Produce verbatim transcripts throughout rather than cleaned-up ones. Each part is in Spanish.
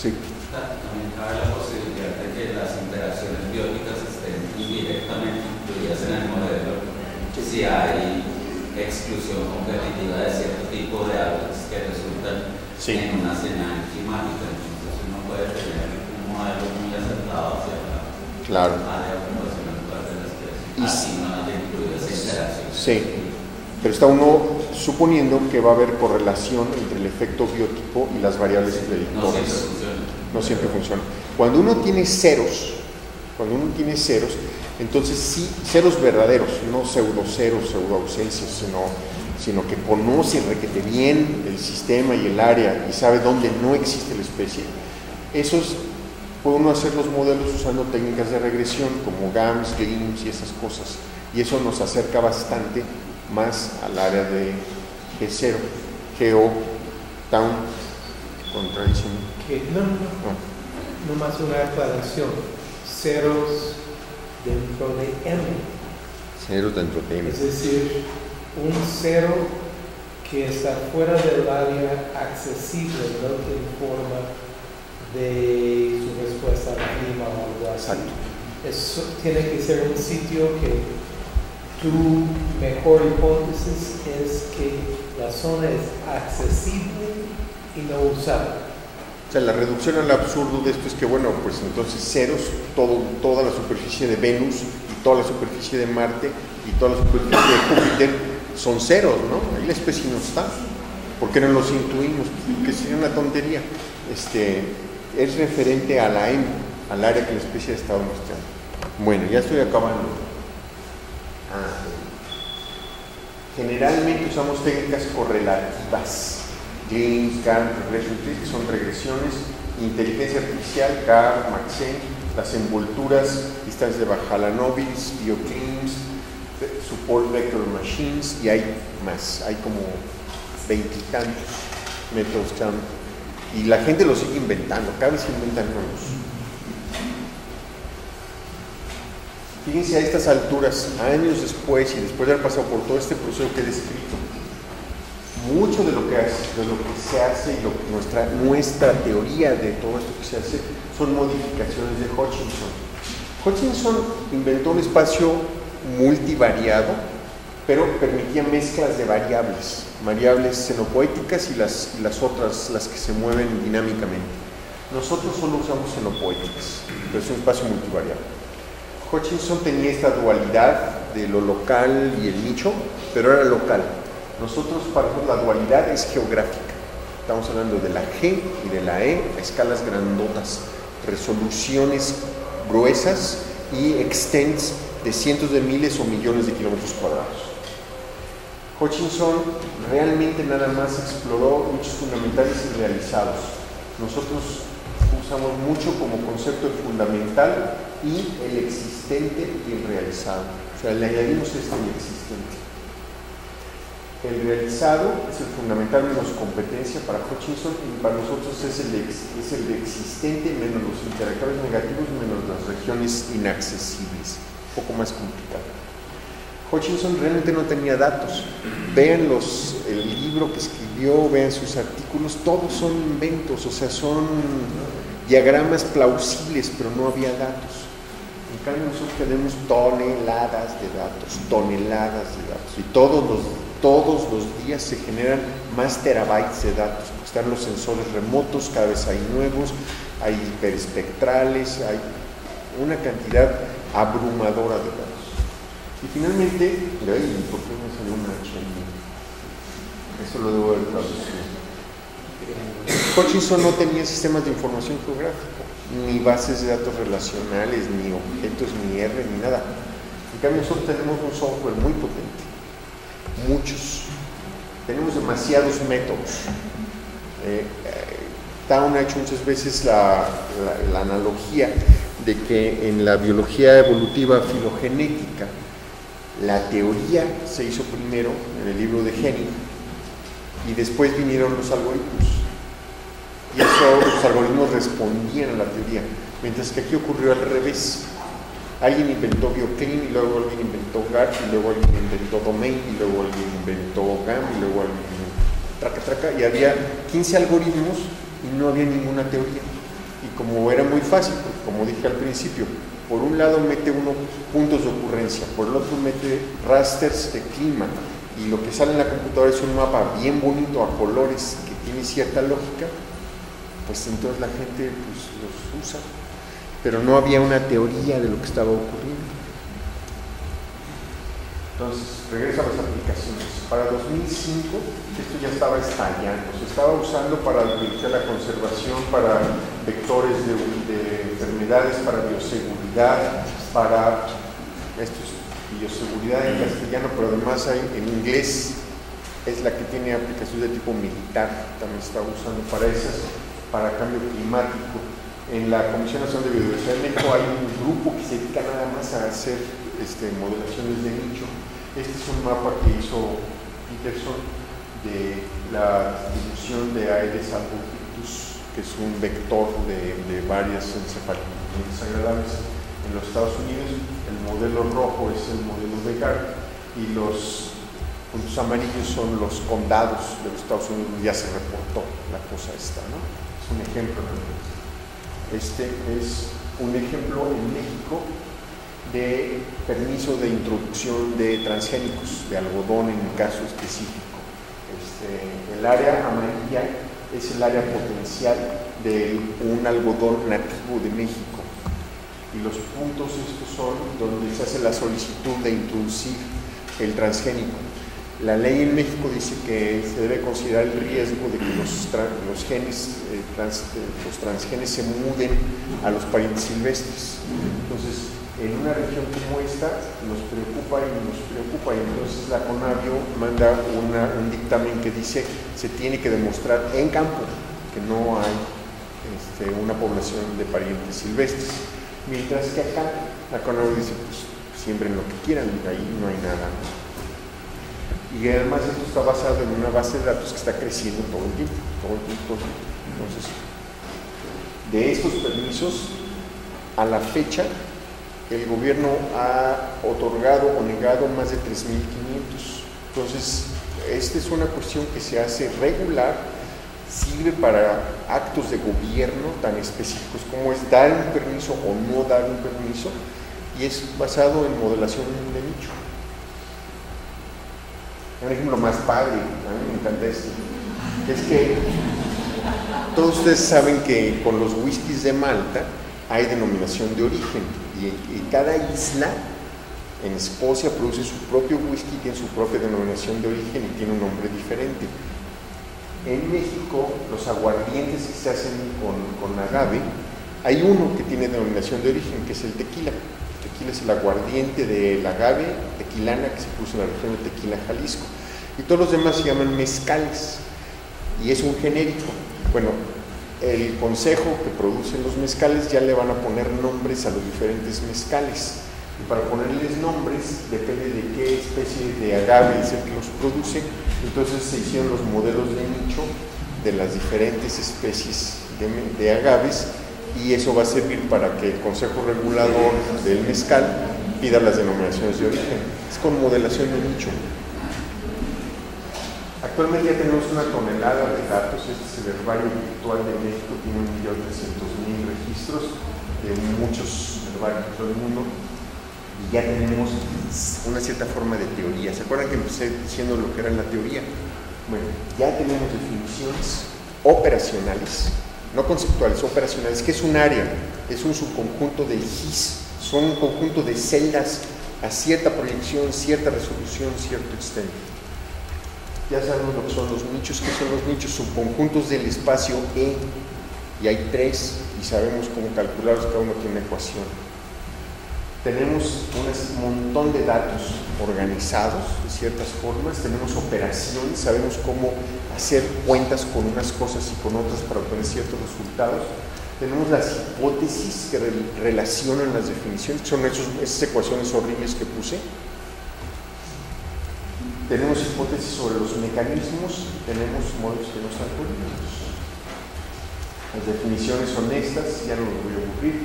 Sí. También cabe la posibilidad de que las interacciones bióticas estén indirectamente incluidas en el modelo, si hay exclusión competitiva de cierto tipo de aves que resultan sí. en una escena climática. Entonces uno puede tener un modelo muy acertado hacia la claro. área poblacional de las especies, así no hay incluidas interacciones. Sí, pero está uno suponiendo que va a haber correlación entre el efecto biotipo y las variables sí, predictoras. No siempre funciona. Cuando uno tiene ceros, cuando uno tiene ceros, entonces sí, ceros verdaderos, no pseudoceros, pseudoausencias, sino, sino que conoce requete bien el sistema y el área y sabe dónde no existe la especie. Esos puede uno hacer los modelos usando técnicas de regresión como GAMS, GAMS y esas cosas. Y eso nos acerca bastante más al área de G cero, Geo, Town, Contradiction. No, no, no. No más una aclaración. Ceros dentro de M. Ceros dentro de M. Es decir, un cero que está fuera del área accesible, no que informa de su respuesta al clima o algo así. Exacto. Eso tiene que ser un sitio que. Tu mejor hipótesis es que la zona es accesible y no usable. O sea, la reducción al absurdo de esto es que, bueno, pues entonces ceros, todo, toda la superficie de Venus y toda la superficie de Marte y toda la superficie de Júpiter son ceros, ¿no? Ahí la especie no está. ¿Por qué no los incluimos? Que sería una tontería. Este, es referente a la M, al área que la especie ha estado mostrando. Bueno, ya estoy acabando. Ah. Generalmente usamos técnicas correlativas, GAMS, GAMS, que son regresiones, inteligencia artificial, Gart, Maxent, las envolturas, distancias de Bajalanobis, Bioclims, Support Vector Machines, y hay más, hay como veintitantos métodos que han, y la gente lo sigue inventando, cada vez inventan nuevos. Fíjense a estas alturas, años después y después de haber pasado por todo este proceso que he descrito, mucho de lo que, hace, de lo que se hace y lo que nuestra, nuestra teoría de todo esto que se hace son modificaciones de Hutchinson. Hutchinson inventó un espacio multivariado, pero permitía mezclas de variables, variables xenopoéticas y las, y las otras, las que se mueven dinámicamente. Nosotros solo usamos xenopoéticas, pero es un espacio multivariado. Hutchinson tenía esta dualidad de lo local y el nicho, pero era local. Nosotros, para nosotros, la dualidad es geográfica. Estamos hablando de la G y de la E a escalas grandotas, resoluciones gruesas y extents de cientos de miles o millones de kilómetros cuadrados. Hutchinson realmente nada más exploró nichos fundamentales y realizados. Nosotros usamos mucho como concepto el fundamental y el existente y el realizado. O sea, le añadimos este y existente. El realizado es el fundamental menos competencia para Hutchinson, y para nosotros es el, ex, es el existente menos los interactores negativos menos las regiones inaccesibles. Un poco más complicado. Hutchinson realmente no tenía datos. Vean los, el libro que escribió, vean sus artículos, todos son inventos, o sea, son diagramas plausibles, pero no había datos. En cambio nosotros tenemos toneladas de datos, toneladas de datos, y todos los, todos los días se generan más terabytes de datos, porque están los sensores remotos, cada vez hay nuevos, hay hiperespectrales, hay una cantidad abrumadora de datos. Y finalmente, ay, ¿por qué me salió una H? Eso lo debo haber traducido. Hutchinson no tenía sistemas de información geográfica, ni bases de datos relacionales, ni objetos, ni R, ni nada. En cambio, nosotros tenemos un software muy potente, muchos. Tenemos demasiados métodos. Eh, Town ha hecho muchas veces la, la, la analogía de que en la biología evolutiva filogenética, la teoría se hizo primero en el libro de Henning y después vinieron los algoritmos. Y eso, los algoritmos respondían a la teoría, mientras que aquí ocurrió al revés. Alguien inventó Bioclim, y luego alguien inventó Gart, y luego alguien inventó Domain, y luego alguien inventó GAM, y luego alguien inventó traca traca, y había quince algoritmos y no había ninguna teoría. y como era muy fácil, pues, como dije al principio, por un lado mete uno puntos de ocurrencia, por el otro mete rasters de clima, y lo que sale en la computadora es un mapa bien bonito a colores que tiene cierta lógica, pues entonces la gente pues, los usa, pero no había una teoría de lo que estaba ocurriendo. Entonces, regreso a las aplicaciones. Para dos mil cinco, esto ya estaba estallando, se estaba usando para la conservación, para vectores de, de enfermedades, para bioseguridad, para... Esto es bioseguridad en castellano, pero además hay, en inglés es la que tiene aplicación de tipo militar, también se está usando para esas, para cambio climático. En la Comisión Nacional de Biodiversidad de México hay un grupo que se dedica nada más a hacer este, modelaciones de nicho. Este es un mapa que hizo Peterson de la distribución de Aedes aegypti, que es un vector de, de varias encefalitis desagradables en los Estados Unidos. El modelo rojo es el modelo de Gart y los puntos amarillos son los condados de los Estados Unidos. Ya se reportó la cosa esta, ¿no? Es un ejemplo. Este es un ejemplo en México de permiso de introducción de transgénicos, de algodón en un caso específico. Este, el área amarilla es el área potencial de un algodón nativo de México. Y los puntos estos son donde se hace la solicitud de introducir el transgénico. La ley en México dice que se debe considerar el riesgo de que los, tra los, genes, eh, trans los transgenes se muden a los parientes silvestres. Entonces, en una región como esta, nos preocupa y nos preocupa. Y entonces la CONABIO manda una, un dictamen que dice se tiene que demostrar en campo que no hay este, una población de parientes silvestres. Mientras que acá la CONABIO dice, pues, siembren lo que quieran, ahí no hay nada. Y además esto está basado en una base de datos que está creciendo todo el tiempo, todo el tiempo. Entonces, de estos permisos, a la fecha, el gobierno ha otorgado o negado más de tres mil quinientos. Entonces, esta es una cuestión que se hace regular, sirve para actos de gobierno tan específicos como es dar un permiso o no dar un permiso, y es basado en modelación de nicho. Un ejemplo más padre, a mí me encanta esto, es que todos ustedes saben que con los whiskies de Malta hay denominación de origen y, y cada isla en Escocia produce su propio whisky, tiene su propia denominación de origen y tiene un nombre diferente. En México, los aguardientes que se hacen con, con agave, hay uno que tiene denominación de origen, que es el tequila. Tequila es el aguardiente del agave, tequilana, que se puso en la región de Tequila-Jalisco. Y todos los demás se llaman mezcales, y es un genérico. Bueno, el consejo que produce los mezcales ya le van a poner nombres a los diferentes mezcales. Y para ponerles nombres, depende de qué especie de agave es el que los produce. Entonces se hicieron los modelos de nicho de las diferentes especies de, de agaves, y eso va a servir para que el Consejo Regulador del Mezcal pida las denominaciones de origen. Es con modelación de nicho. Actualmente ya tenemos una tonelada de datos. Este es el herbario virtual de México, tiene un millón trescientos mil registros de muchos herbarios del mundo, y ya tenemos una cierta forma de teoría. ¿Se acuerdan que empecé diciendo lo que era la teoría? Bueno, ya tenemos definiciones operacionales, no conceptuales, operacionales, que es un área, es un subconjunto del G I S, son un conjunto de celdas a cierta proyección, cierta resolución, cierto extenso. Ya sabemos lo que son los nichos, ¿qué son los nichos? Subconjuntos del espacio E, y hay tres, y sabemos cómo calcularlos, cada uno tiene una ecuación. Tenemos un montón de datos organizados de ciertas formas, tenemos operaciones, sabemos cómo hacer cuentas con unas cosas y con otras para obtener ciertos resultados. Tenemos las hipótesis que re relacionan las definiciones, que son esos, esas ecuaciones horribles que puse. Tenemos hipótesis sobre los mecanismos, tenemos modelos que no están correctos. Las definiciones son estas, ya no los voy a aburrir.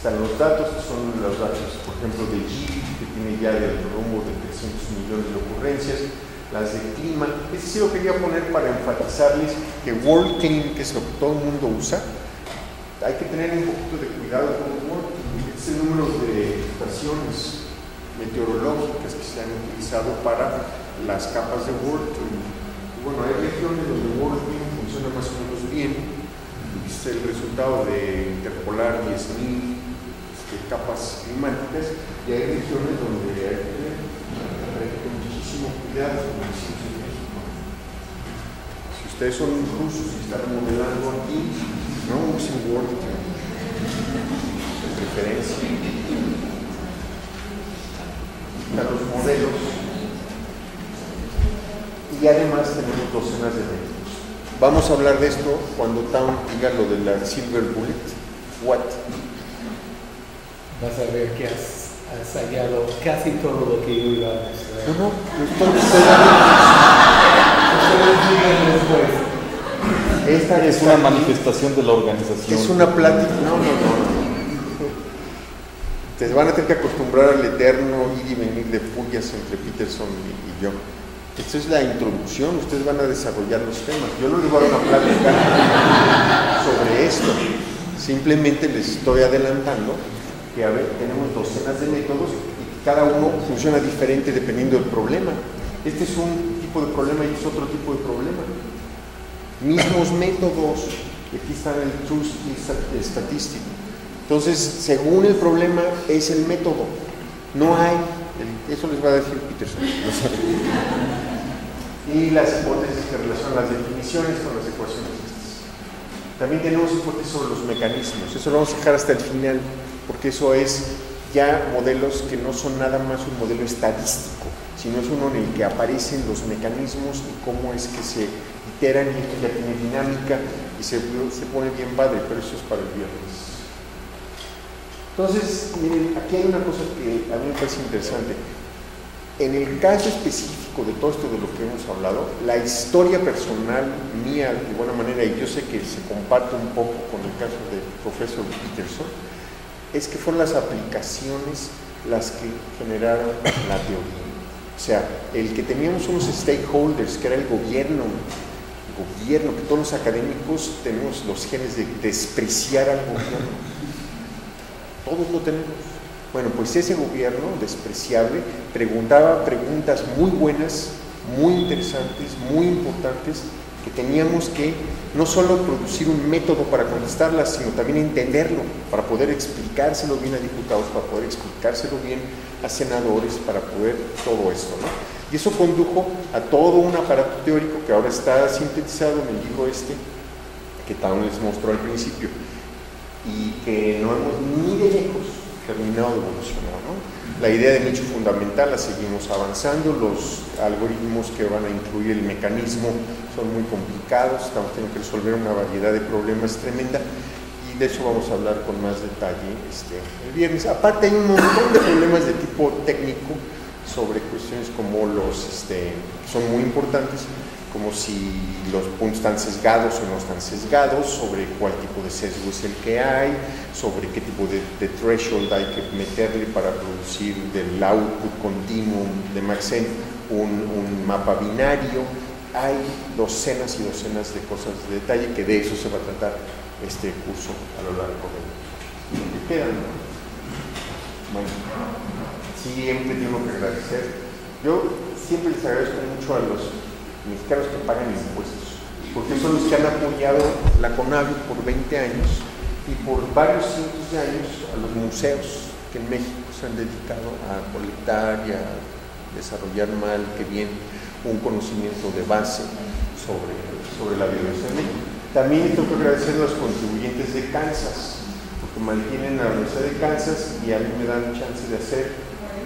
Están los datos, que son los datos, por ejemplo, de G I S, que tiene ya el rumbo de trescientos millones de ocurrencias, las de clima. Eso sí lo quería poner para enfatizarles que WorldClim, que es lo que todo el mundo usa, hay que tener un poquito de cuidado con ese número de estaciones meteorológicas que se han utilizado para las capas de WorldClim. Bueno, hay regiones donde WorldClim funciona más o menos bien, es el resultado de interpolar diez mil este, capas climáticas, y hay regiones donde hay que tener muchísimo cuidado, como decimos en México. Si ustedes son rusos y están modelando aquí, no usen WorldClim de preferencia. A los modelos, y además tenemos docenas de métodos. Vamos a hablar de esto cuando Town diga lo de la Silver Bullet. What? Vas a ver que has, has hallado casi todo lo que yo iba a decir. No, no, no. Esta es una manifestación de la organización. Es una plática. No, no, no. Se van a tener que acostumbrar al eterno ir y venir de pullas entre Peterson y, y yo. Esta es la introducción, ustedes van a desarrollar los temas. Yo no les voy a dar una plática sobre esto. Simplemente les estoy adelantando que, a ver, tenemos docenas de métodos y cada uno funciona diferente dependiendo del problema. Este es un tipo de problema y este es otro tipo de problema. Mismos métodos. Aquí está el Truth Statistic. Entonces, según el problema, es el método. No hay, el, eso les va a decir Peterson. No sabe. Y las hipótesis que relacionan las definiciones con las ecuaciones. También tenemos hipótesis sobre los mecanismos. Eso lo vamos a dejar hasta el final, porque eso es ya modelos que no son nada más un modelo estadístico, sino es uno en el que aparecen los mecanismos y cómo es que se iteran, y esto ya tiene dinámica y se, se pone bien padre, pero eso es para el viernes. Entonces, miren, aquí hay una cosa que a mí me parece interesante. En el caso específico de todo esto de lo que hemos hablado, la historia personal mía, de buena manera, y yo sé que se comparte un poco con el caso del profesor Peterson, es que fueron las aplicaciones las que generaron la teoría. O sea, el que teníamos unos stakeholders, que era el gobierno, el gobierno, que todos los académicos tenemos los genes de despreciar al gobierno. Todos lo tenemos. Bueno, pues ese gobierno despreciable preguntaba preguntas muy buenas, muy interesantes, muy importantes, que teníamos que no solo producir un método para contestarlas, sino también entenderlo, para poder explicárselo bien a diputados, para poder explicárselo bien a senadores, para poder todo esto, ¿no? Y eso condujo a todo un aparato teórico que ahora está sintetizado en el libro este, que Town les mostró al principio, y que no hemos ni de lejos terminado de evolucionar, ¿no? La idea de nicho fundamental la seguimos avanzando, los algoritmos que van a incluir el mecanismo son muy complicados, estamos teniendo que resolver una variedad de problemas tremenda, y de eso vamos a hablar con más detalle este, el viernes. Aparte hay un montón de problemas de tipo técnico sobre cuestiones como los, este, son muy importantes, como si los puntos están sesgados o no están sesgados, sobre cuál tipo de sesgo es el que hay, sobre qué tipo de, de threshold hay que meterle para producir del output continuo de Maxent un, un mapa binario. Hay docenas y docenas de cosas de detalle, que de eso se va a tratar este curso a lo largo de... ¿Qué quedan? Bueno, siempre tengo que agradecer. Yo siempre les agradezco mucho a los mexicanos que pagan impuestos, porque son los que han apoyado la CONABIO por veinte años y por varios cientos de años a los museos que en México se han dedicado a colectar y a desarrollar mal que bien un conocimiento de base sobre, sobre la biodiversidad en México. También tengo que agradecer a los contribuyentes de Kansas, porque mantienen a la Universidad de Kansas y a mí me dan chance de hacer.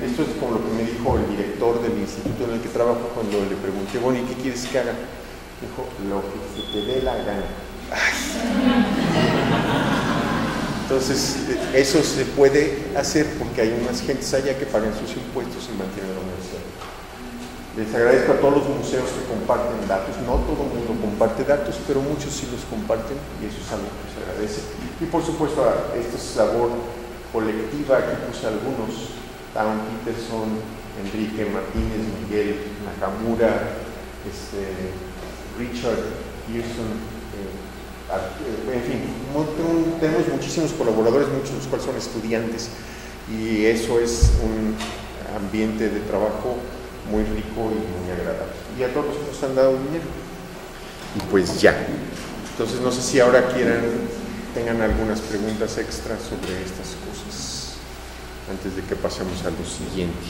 Esto es como lo que me dijo el director del instituto en el que trabajo cuando le pregunté, bueno, ¿y qué quieres que haga? Dijo, lo que se te dé la gana. Entonces, eso se puede hacer porque hay unas gentes allá que pagan sus impuestos y mantienen la universidad. Les agradezco a todos los museos que comparten datos. No todo el mundo comparte datos, pero muchos sí los comparten y eso es algo que se agradece. Y por supuesto, esta es labor colectiva que puse algunos. Town, Peterson, Enrique Martínez, Miguel Nakamura, este, Richard Pearson, eh, en fin, muy, tenemos muchísimos colaboradores, muchos de los cuales son estudiantes, y eso es un ambiente de trabajo muy rico y muy agradable. Y a todos nos han dado dinero. Y pues ya. Entonces no sé si ahora quieran, tengan algunas preguntas extras sobre estas cosas, antes de que pasemos a lo siguiente.